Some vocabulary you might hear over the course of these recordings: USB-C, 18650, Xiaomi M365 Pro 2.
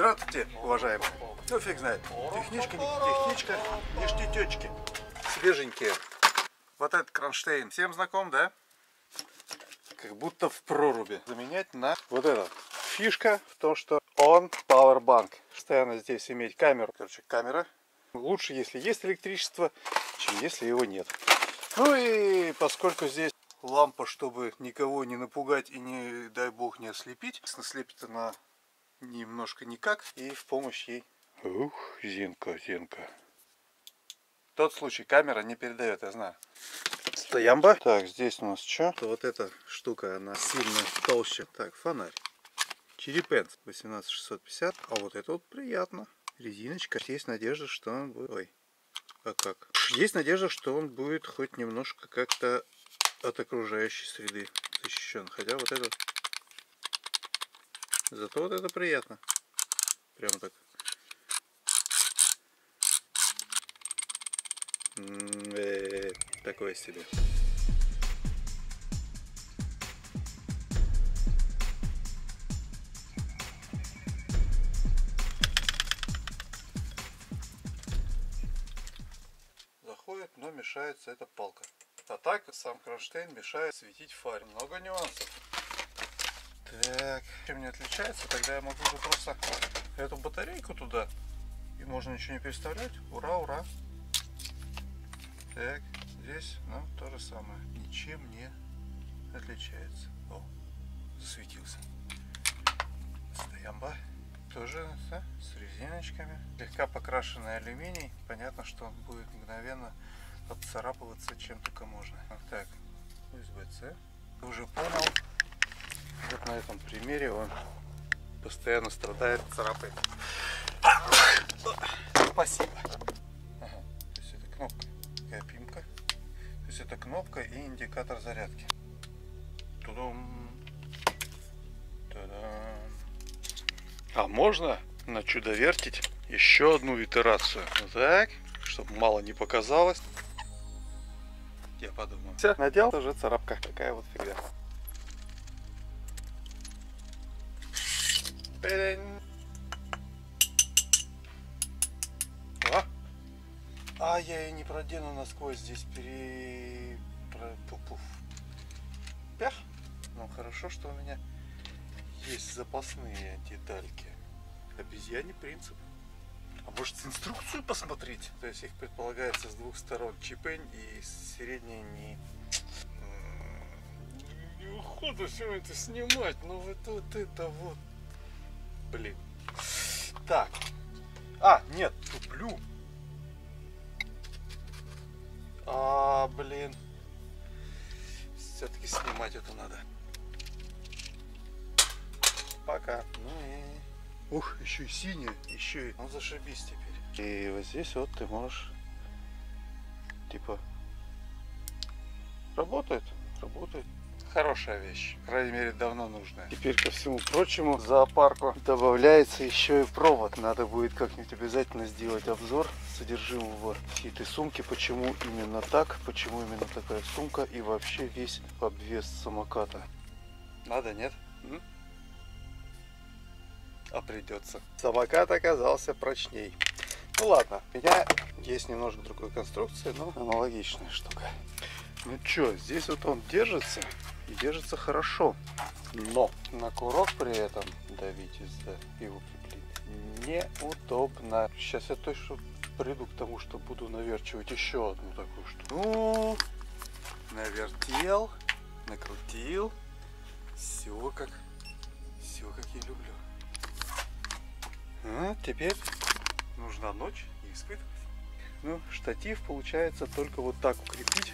Здравствуйте, уважаемые. Ну фиг знает, техничка, техничка, ништячки. Свеженькие. Вот этот кронштейн всем знаком, да? Как будто в проруби. Заменять на вот этот. Фишка в том, что он пауэрбанк. Постоянно здесь иметь камеру. Короче, камера. Лучше, если есть электричество, чем если его нет. Ну и поскольку здесь лампа, чтобы никого не напугать и не, дай бог, не ослепить. Слепит она немножко никак. И в помощь ей... Ух, Зинка, Зинка. В тот случай камера не передает, я знаю. Стоямба. Так, здесь у нас что? Вот эта штука, она сильно толще. Так, фонарь. Черепен 18650. А вот это вот приятно. Резиночка. Есть надежда, что он будет... Ой, а как? Есть надежда, что он будет хоть немножко как-то... от окружающей среды защищен. Хотя вот это, зато вот это приятно, прям так. Такое себе. Заходит, но мешается эта палка. А так сам кронштейн мешает светить фарь. Много нюансов. Так, чем не отличается, тогда я могу просто эту батарейку туда. И можно ничего не переставлять. Ура, ура. Так, здесь, ну, то же самое. Ничем не отличается. О, засветился. Стоямба. Тоже, да, с резиночками. Слегка покрашенный алюминий. Понятно, что он будет мгновенно... отцарапываться чем только можно. Так, USB-C. Уже понял. Вот на этом примере он постоянно страдает, царапает. Спасибо. Ага. То есть это кнопка копимка. То есть это кнопка и индикатор зарядки. Тудум. Тудум. А можно на чудовертить еще одну итерацию. Вот так, чтобы мало не показалось. Я подумал. Все, надел, уже царапка. Такая вот фигня. А я ее не продену насквозь. Здесь пуф. Пях. Ну хорошо, что у меня есть запасные детальки. Обезьяний принцип. А может инструкцию посмотреть? То есть их предполагается с двух сторон чипень и средний не... Не уходу все это снимать, но вот это вот... Блин. Так. А, нет, туплю. А, блин. Все-таки снимать это надо. Пока. Ну и... Ух, еще и синяя, еще и... Ну зашибись теперь. И вот здесь вот ты можешь... Типа... Работает? Работает. Хорошая вещь. По крайней мере, давно нужная. Теперь, ко всему прочему, в зоопарку добавляется еще и провод. Надо будет как-нибудь обязательно сделать обзор содержимого всей этой сумки. Почему именно так? Почему именно такая сумка? И вообще весь обвес самоката. Надо, нет? А придется. Самокат оказался прочней. Ну ладно, у меня есть немножко другой конструкции, но аналогичная штука. Ну что, здесь вот он держится и держится хорошо, но на курок при этом давить и укреплить неудобно. Сейчас я точно приду к тому, что буду наверчивать еще одну такую штуку. Ну, навертел, накрутил, все как я люблю. А теперь нужна ночь и испытывать. Ну, штатив получается только вот так укрепить.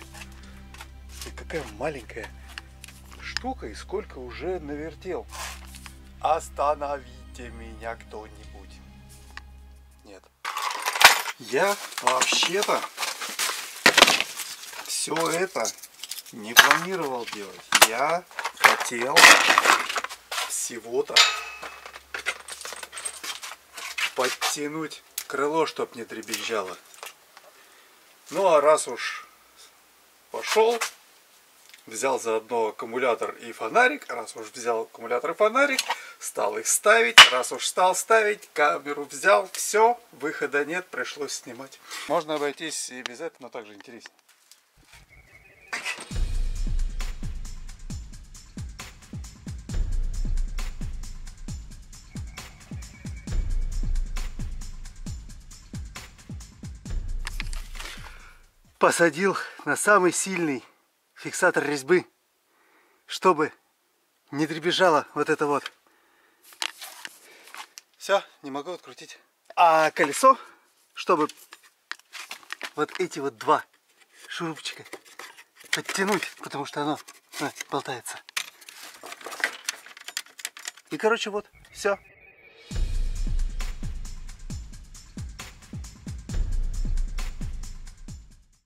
И какая маленькая штука, и сколько уже навертел. Остановите меня кто-нибудь. Нет. Я вообще-то все это не планировал делать. Я хотел всего-то подтянуть крыло, чтоб не дребезжало. Ну а раз уж пошел, взял заодно аккумулятор и фонарик, раз уж взял аккумулятор и фонарик, Стал их ставить, раз уж стал ставить, камеру взял, все, выхода нет, пришлось снимать. Можно обойтись и без этого, но также интересно. Посадил на самый сильный фиксатор резьбы, чтобы не дребезжало вот это вот. Все, не могу открутить. А колесо, чтобы вот эти вот два шурупчика подтянуть, потому что оно болтается. И короче вот, все.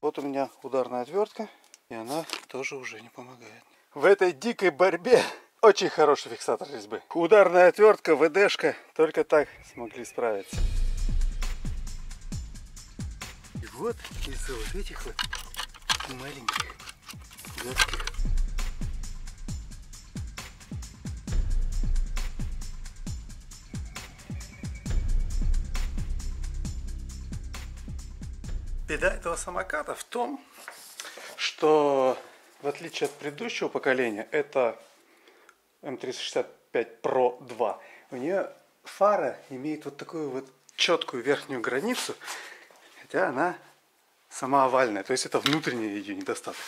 Вот у меня ударная отвертка, и она тоже уже не помогает. В этой дикой борьбе очень хороший фиксатор резьбы. Ударная отвертка, ВДшка, только так смогли справиться. И вот из-за вот этих вот маленьких гадких. Беда этого самоката в том, что в отличие от предыдущего поколения, это M365 Pro 2. У нее фара имеет вот такую вот четкую верхнюю границу, хотя она сама овальная, то есть это внутренний ее недостаток.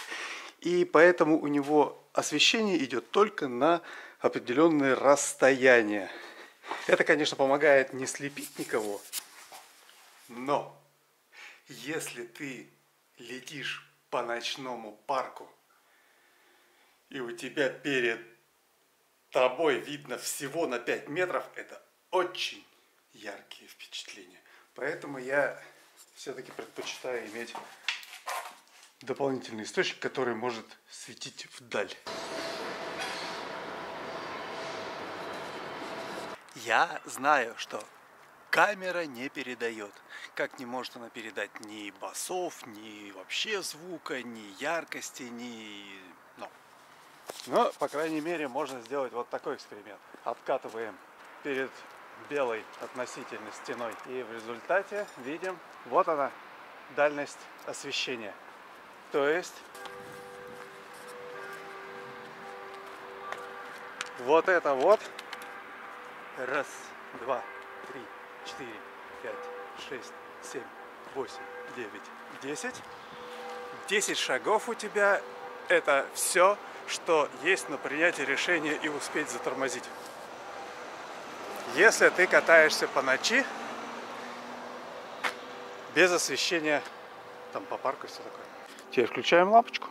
И поэтому у него освещение идет только на определенные расстояния. Это, конечно, помогает не слепить никого, но если ты летишь по ночному парку и у тебя перед тобой видно всего на 5 метров, это очень яркие впечатления. Поэтому я все-таки предпочитаю иметь дополнительный источник, который может светить вдаль. Я знаю, что камера не передает. Как не может она передать ни басов, ни вообще звука, ни яркости, ни... Но, по крайней мере, можно сделать вот такой эксперимент. Откатываем перед белой относительно стеной. И в результате видим, вот она, дальность освещения. То есть, вот это вот. Раз, два, три, четыре, пять, шесть, семь, восемь, девять, десять. 10 шагов у тебя. Это все, что есть на принятие решения и успеть затормозить. Если ты катаешься по ночи, без освещения, там по парку и все такое. Теперь включаем лампочку.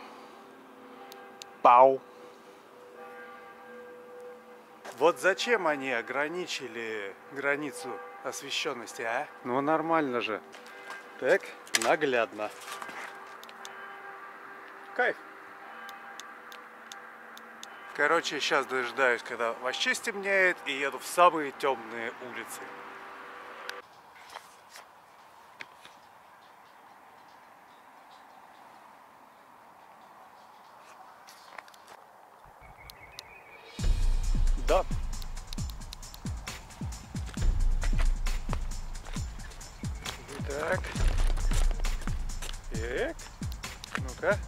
Пау! Вот зачем они ограничили границу освещенности, а? Ну нормально же. Так, наглядно. Кайф! Короче, сейчас дожидаюсь, когда вообще стемнеет, и еду в самые темные улицы. Да. Так. Так. Ну-ка.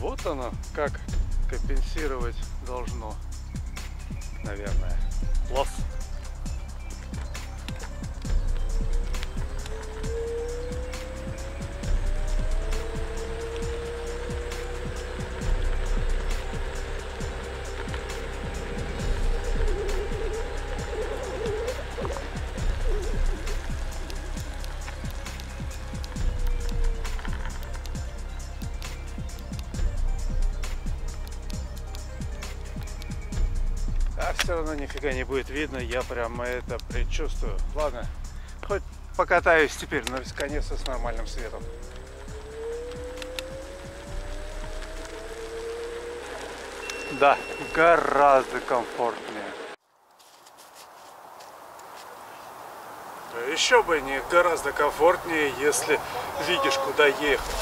Вот оно, как компенсировать должно, наверное. Лос. Все равно нифига не будет видно, я прямо это предчувствую. Ладно, хоть покатаюсь теперь, но наконец-то с нормальным светом. Да, гораздо комфортнее. Еще бы не гораздо комфортнее, если видишь, куда ехать.